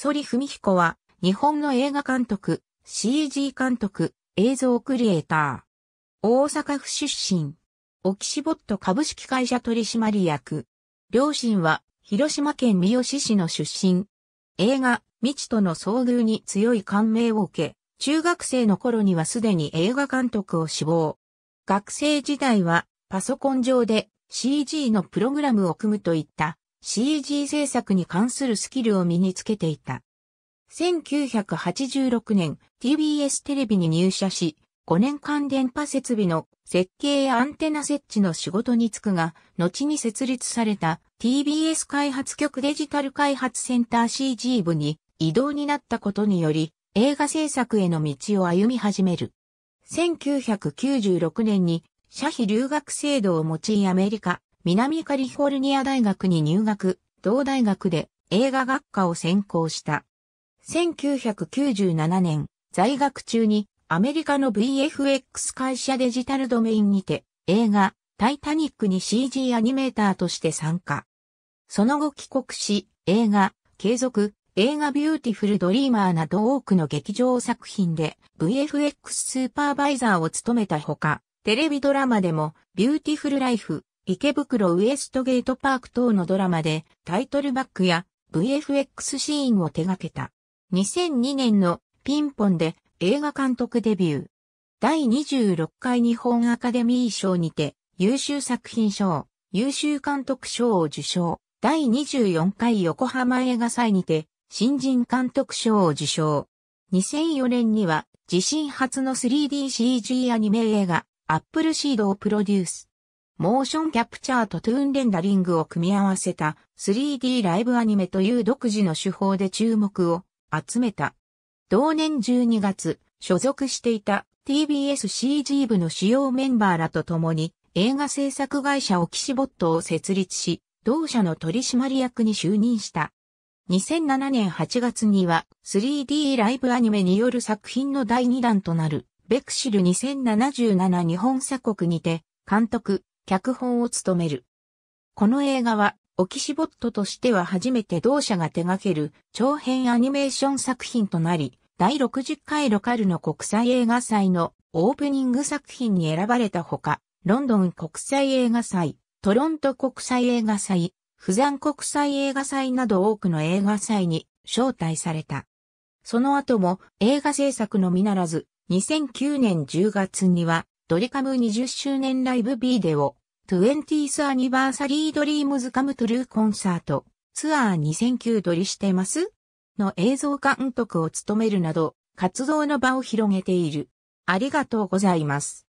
反文彦は、日本の映画監督、CG 監督、映像クリエイター。大阪府出身。OXYBOT株式会社取締役。両親は、広島県三次市の出身。映画、未知との遭遇に強い感銘を受け、中学生の頃にはすでに映画監督を志望。学生時代は、パソコン上で CG のプログラムを組むといった CG 制作に関するスキルを身につけていた。1986年 TBS テレビに入社し、5年間電波設備の設計やアンテナ設置の仕事に就くが、後に設立された TBS 開発局デジタル開発センター CG 部に異動になったことにより、映画制作への道を歩み始める。1996年に社費留学制度を用いアメリカ、南カリフォルニア大学に入学、同大学で映画学科を専攻した。1997年、在学中にアメリカの VFX 会社デジタルドメインにて映画タイタニックに CG アニメーターとして参加。その後帰国し、映画、継続、映画ビューティフルドリーマーなど多くの劇場作品で VFX スーパーバイザーを務めたほか、テレビドラマでも、ビューティフルライフ、池袋ウエストゲートパーク等のドラマで、タイトルバックや VFX シーンを手掛けた。2002年のピンポンで映画監督デビュー。第26回日本アカデミー賞にて、優秀作品賞、優秀監督賞を受賞。第24回横浜映画祭にて、新人監督賞を受賞。2004年には、自身初の 3DCG アニメ映画、アップルシードをプロデュース。モーションキャプチャーとトゥーンレンダリングを組み合わせた 3D ライブアニメという独自の手法で注目を集めた。同年12月、所属していた TBSCG 部の主要メンバーらと共に映画制作会社OXYBOTを設立し、同社の取締役に就任した。2007年8月には 3D ライブアニメによる作品の第2弾となる。ベクシル2077日本鎖国にて、監督、脚本を務める。この映画は、OXYBOTとしては初めて同社が手掛ける長編アニメーション作品となり、第60回ロカルの国際映画祭のオープニング作品に選ばれたほか、ロンドン国際映画祭、トロント国際映画祭、釜山国際映画祭など多くの映画祭に招待された。その後も映画制作のみならず、2009年10月には、ドリカム20周年ライブビデオ、20th Anniversary Dreams Come True コンサート、ツアー2009撮りしてますの映像監督を務めるなど、活動の場を広げている。ありがとうございます。